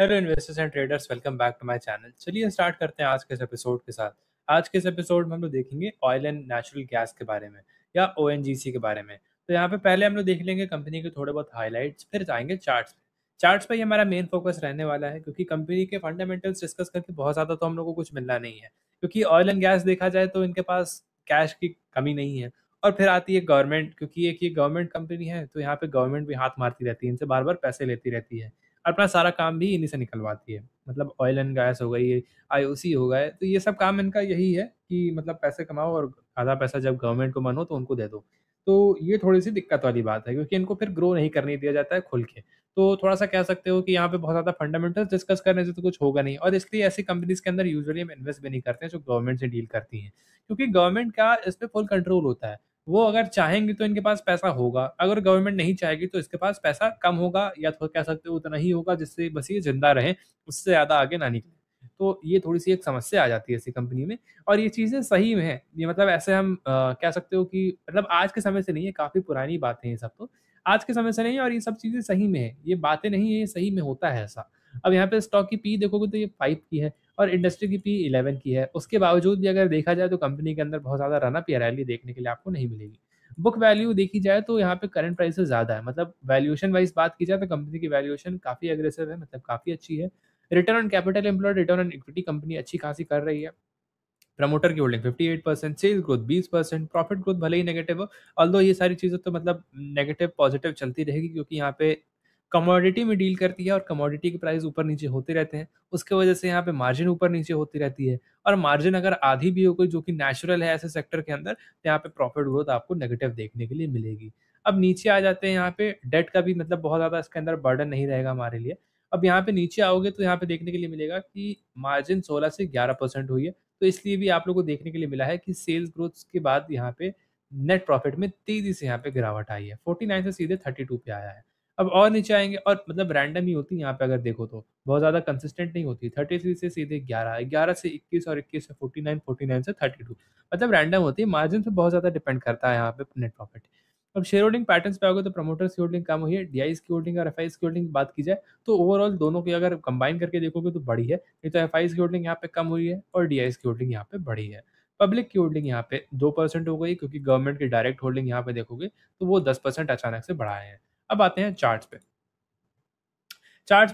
Hello investors and traders, welcome back to my channel. चलिए start करते हैं आज के इस एपिसोड के साथ। आज के इस एपिसोड में हम लोग देखेंगे ऑयल एंड नेचुरल गैस के बारे में या ओएनजीसी के बारे में। तो यहाँ पे पहले हम लोग देख लेंगे कंपनी के थोड़े बहुत हाईलाइट्स, फिर आएंगे चार्ट्स पर ही हमारा मेन फोकस रहने वाला है, क्योंकि कंपनी के फंडामेंटल्स डिस्कस करके बहुत ज़्यादा तो हम लोग को कुछ मिलना नहीं है, क्योंकि ऑयल एंड गैस देखा जाए तो इनके पास कैश की कमी नहीं है। और फिर आती है गवर्नमेंट, क्योंकि एक ये गवर्नमेंट कंपनी है तो यहाँ पर गवर्नमेंट भी हाथ मारती रहती है, इनसे बार बार पैसे लेती रहती है, अपना सारा काम भी इन्हीं से निकलवाती है। मतलब ऑयल एंड गैस हो गई, IOC हो गए, तो ये सब काम इनका यही है कि मतलब पैसे कमाओ और आधा पैसा जब गवर्नमेंट को मन हो तो उनको दे दो। तो ये थोड़ी सी दिक्कत वाली बात है, क्योंकि इनको फिर ग्रो नहीं करने दिया जाता है खुल के। तो थोड़ा सा कह सकते हो कि यहाँ पे बहुत ज़्यादा फंडामेंटल्स डिस्कस करने से तो कुछ होगा नहीं, और इसलिए ऐसी कंपनीज के अंदर यूजुअली हम इन्वेस्ट भी नहीं करते हैं जो गवर्नमेंट से डील करती हैं, क्योंकि गवर्नमेंट का इस पर फुल कंट्रोल होता है। वो अगर चाहेंगे तो इनके पास पैसा होगा, अगर गवर्नमेंट नहीं चाहेगी तो इसके पास पैसा कम होगा, या तो कह सकते हो उतना ही होगा जिससे बस ये जिंदा रहे, उससे ज़्यादा आगे ना निकले। तो ये थोड़ी सी एक समस्या आ जाती है ऐसी कंपनी में, और ये चीज़ें सही में है। ये मतलब ऐसे हम कह सकते हो कि मतलब आज के समय से नहीं है, काफ़ी पुरानी बातें हैं सब, तो आज के समय से नहीं है, और ये सब चीज़ें सही में है, ये बातें नहीं है, ये सही में होता है ऐसा। अब यहाँ पे स्टॉक की पी देखोगे तो ये 5 की है और इंडस्ट्री की पी 11 की है। उसके बावजूद भी अगर देखा जाए तो कंपनी के अंदर बहुत ज़्यादा रनअप या रैली देखने के लिए आपको नहीं मिलेगी। बुक वैल्यू देखी जाए तो यहाँ पे करंट प्राइस से ज़्यादा है, मतलब वैल्यूएशन वाइज बात की जाए तो कंपनी की वैल्यूएशन काफ़ी अग्रेसिव है, मतलब काफ़ी अच्छी है। Return on capital employed, return on equity company अच्छी खासी कर रही है। प्रमोटर की holding 58%, sales growth 20%, profit growth भले ही नेगेटिव हो, ऑल्दो ये सारी चीज़ें तो मतलब नेगेटिव पॉजिटिव चलती रहेगी, क्योंकि यहाँ पे कमोडिटी में डील करती है और कमोडिटी के प्राइस ऊपर नीचे होते रहते हैं, उसके वजह से यहाँ पे मार्जिन ऊपर नीचे होती रहती है। और मार्जिन अगर आधी भी हो कोई जो कि नेचुरल है ऐसे सेक्टर के अंदर, यहाँ पे प्रॉफिट ग्रोथ आपको नेगेटिव देखने के लिए मिलेगी। अब नीचे आ जाते हैं, यहाँ पे डेट का भी मतलब बहुत ज़्यादा इसके अंदर बर्डन नहीं रहेगा हमारे लिए। अब यहाँ पे नीचे आओगे तो यहाँ पे देखने के लिए मिलेगा कि मार्जिन 16 से 11% हुई है, तो इसलिए भी आप लोगों को देखने के लिए मिला है कि सेल्स ग्रोथ के बाद यहाँ पे नेट प्रॉफिट में तेज़ी से यहाँ पे गिरावट आई है, 49 से सीधे 32 पे आया है। अब और नीचे आएंगे और मतलब रैंडम ही होती है यहाँ पे, अगर देखो तो बहुत ज़्यादा कंसिस्टेंट नहीं होती। 33 से सीधे 11, 11 से 21 और 21 से 49, 49 से 32, मतलब रैंडम होती है। मार्जिन पे बहुत ज़्यादा डिपेंड करता है यहाँ पे नेट प्रॉफिट। अब शेयर होल्डिंग पैटर्न्स पे आओगे तो प्रमोटर्स की होल्डिंग कम हुई है, डीआईस की होल्डिंग और एफआईएस की होल्डिंग बात की जाए तो ओवरऑल दोनों की अगर कंबाइन करके देखोगे तो बड़ी है, नहीं तो एफआईएस की होल्डिंग यहाँ पे कम हुई है और डीआईएस की होल्डिंग यहाँ पे बड़ी है। पब्लिक की होल्डिंग यहाँ पे 2% हो गई, क्योंकि गवर्नमेंट की डायरेक्ट होल्डिंग यहाँ पे देखोगे तो वो 10% अचानक से बढ़ाए हैं। अब आते हैं चार्ट्स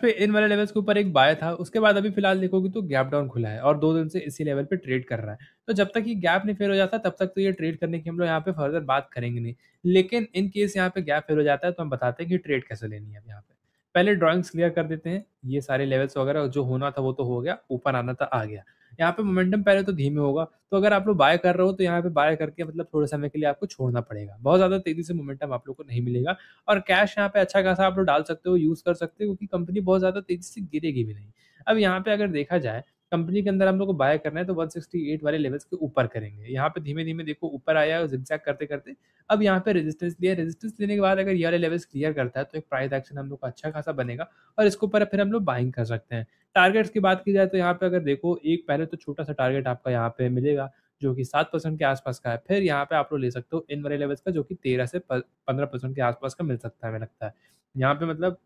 पे इन वाले लेवल्स के ऊपर एक बाय था, उसके बाद अभी फिलहाल देखोगे तो गैप डाउन खुला है और 2 दिन से इसी लेवल पे ट्रेड कर रहा है। तो जब तक ये गैप नहीं फेल हो जाता तब तक तो ये ट्रेड करने की हम लोग यहाँ पे फर्दर बात करेंगे नहीं, लेकिन इन केस यहाँ पे गैप फेल हो जाता है तो हम बताते हैं कि ट्रेड कैसे लेनी है। यहाँ पे पहले ड्रॉइंग्स क्लियर कर देते हैं, ये सारे लेवल्स वगैरह जो होना था वो तो हो गया, ऊपर आना था आ गया। यहाँ पे मोमेंटम पहले तो धीमे होगा, तो अगर आप लोग बाय कर रहे हो तो यहाँ पे बाय करके मतलब थोड़े समय के लिए आपको छोड़ना पड़ेगा, बहुत ज़्यादा तेज़ी से मोमेंटम आप लोग को नहीं मिलेगा। और कैश यहाँ पे अच्छा खासा आप लोग डाल सकते हो, यूज़ कर सकते हो, क्योंकि कंपनी बहुत ज़्यादा तेज़ी से गिरेगी भी नहीं। अब यहाँ पे अगर देखा जाए कंपनी के अंदर हम लोग को बाय करना है तो 168 वाले लेवल्स के ऊपर करेंगे। यहाँ पे धीमे धीमे देखो ऊपर आया और जिगजैग करते करते अब यहाँ पे रेजिस्टेंस लिया, रेजिस्टेंस लेने के बाद अगर ये वाले लेवल्स क्लियर करता है तो एक प्राइस एक्शन हम लोग का अच्छा खासा बनेगा और इसके ऊपर फिर हम लोग बाइंग कर सकते हैं। टारगेट्स की बात की जाए तो यहाँ पे अगर देखो एक पहले तो छोटा सा टारगेट आपका यहाँ पे मिलेगा जो कि 7% के आसपास का है, फिर यहाँ पे आप लोग ले सकते हो इन वाले लेवल्स का जो कि 13 से 15% के आसपास का मिल सकता है, हमें लगता है यहाँ पे मतलब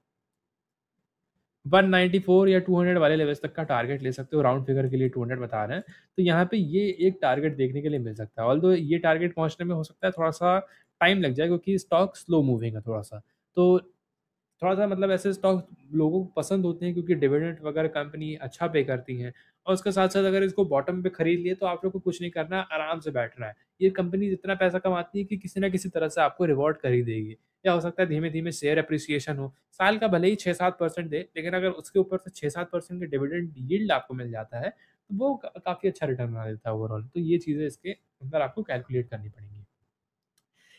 194 या 200 वाले लेवल्स तक का टारगेट ले सकते हो। राउंड फिगर के लिए 200 बता रहे हैं, तो यहाँ पे ये एक टारगेट देखने के लिए मिल सकता है। ऑल्दो ये टारगेट पहुँचने में हो सकता है थोड़ा सा टाइम लग जाए, क्योंकि स्टॉक स्लो मूविंग है थोड़ा सा, तो थोड़ा सा मतलब ऐसे स्टॉक लोगों को पसंद होते हैं क्योंकि डिविडेंड वगैरह कंपनी अच्छा पे करती हैं। और उसके साथ साथ अगर इसको बॉटम पे खरीद लिए तो आप लोग को कुछ नहीं करना, आराम से बैठना है। ये कंपनी जितना पैसा कमाती है कि किसी ना किसी तरह से आपको रिवॉर्ड कर ही देगी, या हो सकता है धीमे धीमे शेयर अप्रिसिएशन हो, साल का भले ही 6-7% दे, लेकिन अगर उसके ऊपर से 6-7% के डिविडेंड यील्ड आपको मिल जाता है तो वो काफ़ी अच्छा रिटर्न बना देता है ओवरऑल। तो ये चीज़ें इसके अंदर आपको कैलकुलेट करनी पड़ेंगी।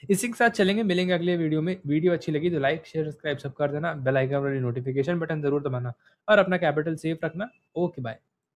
इसी के साथ चलेंगे, मिलेंगे अगले वीडियो में। वीडियो अच्छी लगी तो लाइक शेयर सब्सक्राइब सब कर देना, बेल आइकन वाली नोटिफिकेशन बटन जरूर दबाना और अपना कैपिटल सेफ रखना। Okay bye.